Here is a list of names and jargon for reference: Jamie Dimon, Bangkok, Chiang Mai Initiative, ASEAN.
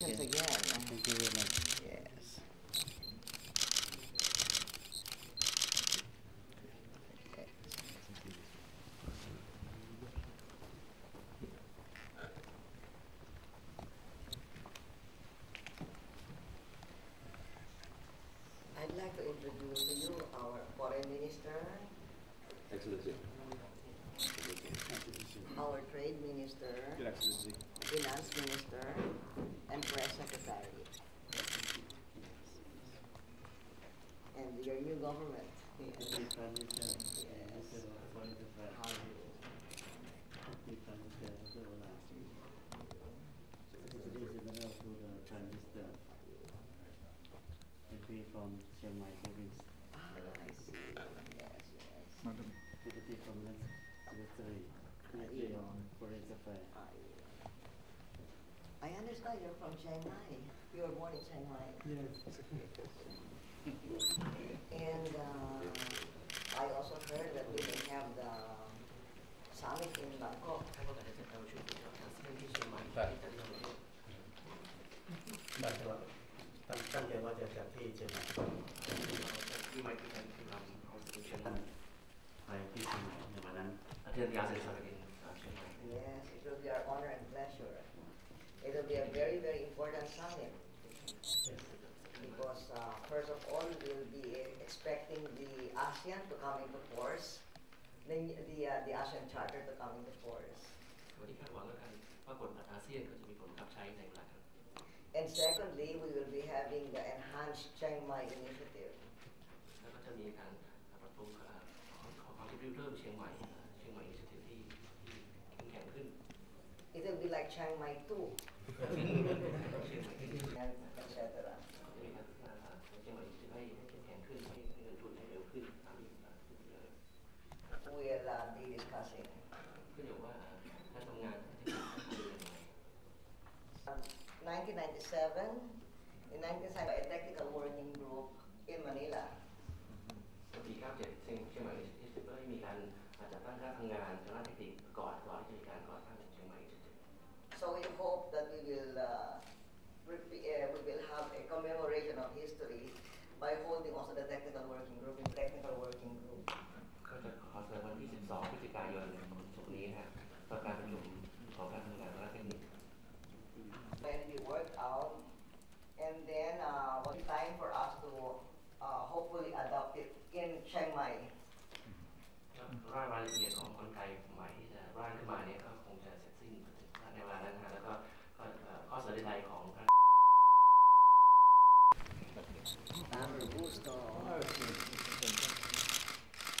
Yes. Again. Thank you very much. Yes. I'd like to introduce to you our Foreign Minister. Excellency. Our Trade Minister. Your Excellency. Finance Minister. And Press Secretary. And your new government. Yes. Yes. From Chiang Mai province. Ah, I see. Yes, yes. Madam. Deputy from Ministry on Foreign Affairs. I understand you're from Chiang Mai. You were born in Chiang Mai. Yes. And I also heard that we can have the summit in Bangkok. Yes, it will be our honor and pleasure. It will be a very, very important summit because first of all, we'll be expecting the ASEAN to come into force, then the ASEAN Charter to come into force. And secondly, we will be having the enhanced Chiang Mai Initiative. It will be like Chiang Mai 2. etc. We'll be discussing. In 1997, I elected a working group in Manila. So we hope that we will have a commemoration of history by holding also the technical working group in technical working group. When we work out, and then it's time for us to hopefully adopt it in Chiang Mai.